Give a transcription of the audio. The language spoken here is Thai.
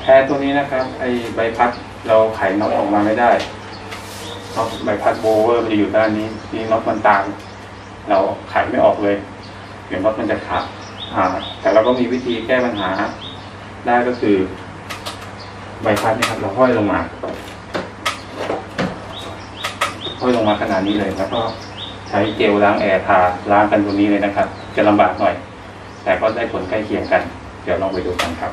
แพรตัวนี้นะครับไอใบพัดเราไขน็อตออกมาไม่ได้น็อตใบพัดโบเวอร์มันจะอยู่ด้านนี้ที่น็อตมันตายเราไขไม่ออกเลยเดี๋ยวน็อตมันจะขาดแต่เราก็มีวิธีแก้ปัญหาได้ก็คือใบพัดนี่ครับเราห้อยลงมาขนาดนี้เลยแล้วก็ใช้เจลล้างแอร์ทาล้างกันตรงนี้เลยนะครับจะลำบากหน่อยแต่ก็ได้ผลใกล้เคียงกันเดี๋ยวลองไปดูกันครับ